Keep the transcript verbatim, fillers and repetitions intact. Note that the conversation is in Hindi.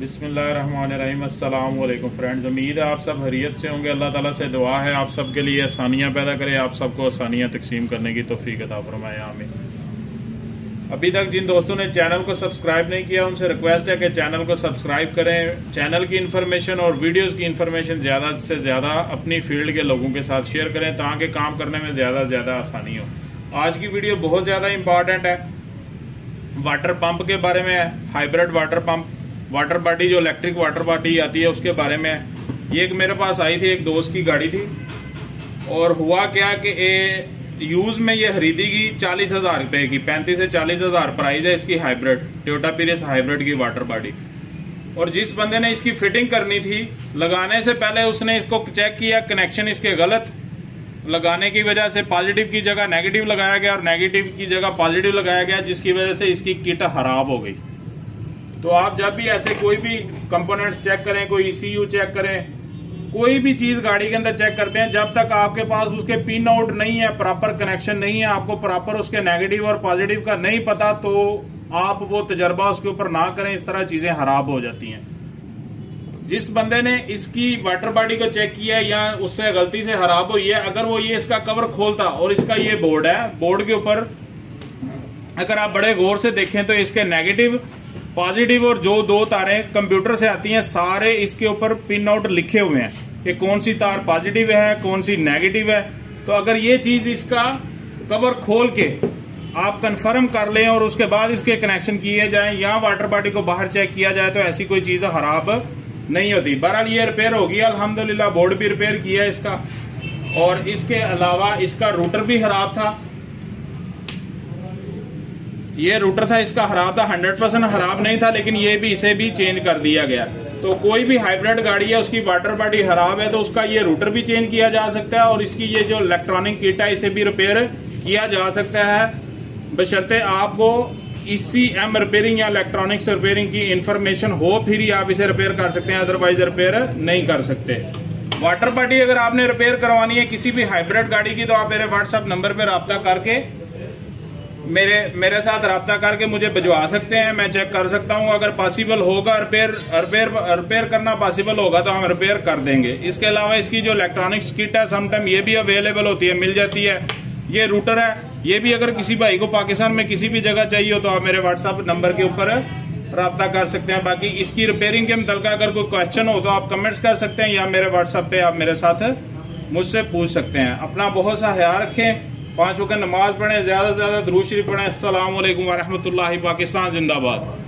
बिस्मिल्लाहिर्रहमानिर्रहीम। अस्सलाम वालेकुम फ्रेंड्स, उम्मीद है आप सब खैरियत से होंगे। अल्लाह ताला से दुआ है आप सब के लिए आसानियाँ पैदा करे, आप सबको आसानियाँ तकसीम करने की तौफीक अता फरमाए, आमीन। अभी तक जिन दोस्तों ने चैनल को सब्सक्राइब नहीं किया उनसे रिक्वेस्ट है कि चैनल को सब्सक्राइब करें। चैनल की इन्फॉर्मेशन और वीडियोज़ की इन्फॉर्मेशन ज़्यादा से ज़्यादा अपनी फील्ड के लोगों के साथ शेयर करें ताकि काम करने में ज़्यादा से ज़्यादा आसानी हो। आज की वीडियो बहुत ज़्यादा इम्पॉर्टेंट है, वाटर पम्प के बारे में है। Hybrid water pump, water body जो इलेक्ट्रिक वाटर बॉडी आती है उसके बारे में है। ये एक मेरे पास आई थी, एक दोस्त की गाड़ी थी और हुआ क्या कि यूज़ में ये खरीदी गई चालीस हज़ार रुपये की, पैंतीस से चालीस हज़ार प्राइस है इसकी। हाइब्रिड टोयोटा प्रियस हाइब्रिड की वाटर बॉडी, और जिस बंदे ने इसकी फिटिंग करनी थी लगाने से पहले उसने इसको चेक किया, कनेक्शन इसके गलत लगाने की वजह से पॉजिटिव की जगह नेगेटिव लगाया गया और नेगेटिव की जगह पॉजिटिव लगाया गया, जिसकी वजह से इसकी किट खराब हो गई। तो आप जब भी ऐसे कोई भी कंपोनेंट्स चेक करें, कोई ईसीयू चेक करें, कोई भी चीज गाड़ी के अंदर चेक करते हैं, जब तक आपके पास उसके पिन आउट नहीं है, प्रॉपर कनेक्शन नहीं है, आपको प्रॉपर उसके नेगेटिव और पॉजिटिव का नहीं पता, तो आप वो तजर्बा उसके ऊपर ना करें। इस तरह चीजें खराब हो जाती हैं। जिस बंदे ने इसकी वाटर बॉडी को चेक किया या उससे गलती से खराब हुई है, अगर वो ये इसका कवर खोलता, और इसका ये बोर्ड है, बोर्ड के ऊपर अगर आप बड़े गौर से देखें तो इसके नेगेटिव पॉजिटिव और जो दो तारें कंप्यूटर से आती हैं सारे इसके ऊपर पिन आउट लिखे हुए हैं कि कौन सी तार पॉजिटिव है कौन सी नेगेटिव है। तो अगर ये चीज इसका कवर खोल के आप कंफर्म कर लें और उसके बाद इसके कनेक्शन किए जाएं या वाटर बॉडी को बाहर चेक किया जाए तो ऐसी कोई चीज खराब नहीं होती। बहरहाल ये रिपेयर होगी अल्हम्दुलिल्लाह, बोर्ड भी रिपेयर किया इसका, और इसके अलावा इसका रूटर भी खराब था। ये रूटर था इसका खराब था, हंड्रेड परसेंट खराब नहीं था, लेकिन ये भी इसे भी चेंज कर दिया गया। तो कोई भी हाइब्रिड गाड़ी है उसकी वाटर बॉडी खराब है तो उसका ये रूटर भी चेंज किया जा सकता है और इसकी ये जो इलेक्ट्रॉनिक किट है इसे भी रिपेयर किया जा सकता है, बशर्ते आपको ई सी एम रिपेयरिंग या इलेक्ट्रॉनिक्स रिपेयरिंग की इन्फॉर्मेशन हो, फिर ही आप इसे रिपेयर कर सकते हैं, अदरवाइज रिपेयर नहीं कर सकते। वाटर बॉडी अगर आपने रिपेयर करवानी है किसी भी हाइब्रिड गाड़ी की तो आप मेरे व्हाट्सएप नंबर पर रब्ता करके मेरे मेरे साथ रब्ता करके मुझे भिजवा सकते हैं, मैं चेक कर सकता हूं। अगर पॉसिबल होगा रिपेयर रिपेयर रिपेयर करना पॉसिबल होगा तो हम रिपेयर कर देंगे। इसके अलावा इसकी जो इलेक्ट्रॉनिक्स किट है समटाइम ये भी अवेलेबल होती है, मिल जाती है। ये रूटर है, ये भी अगर किसी भाई को पाकिस्तान में किसी भी जगह चाहिए हो तो आप मेरे व्हाट्सएप नंबर के ऊपर रब्ता कर सकते हैं। बाकी इसकी रिपेयरिंग के मुतल्लिक़ अगर कोई क्वेश्चन हो तो आप कमेंट्स कर सकते हैं या मेरे व्हाट्सएप पे आप मेरे साथ मुझसे पूछ सकते हैं। अपना बहुत सा ख्याल रखें, पाँच वक्त नमाज पढ़ें, ज्यादा से ज्यादा दुरूद शरीफ पढ़ें। अस्सलाम वालेकुम वरहमतुल्लाह। पाकिस्तान जिंदाबाद।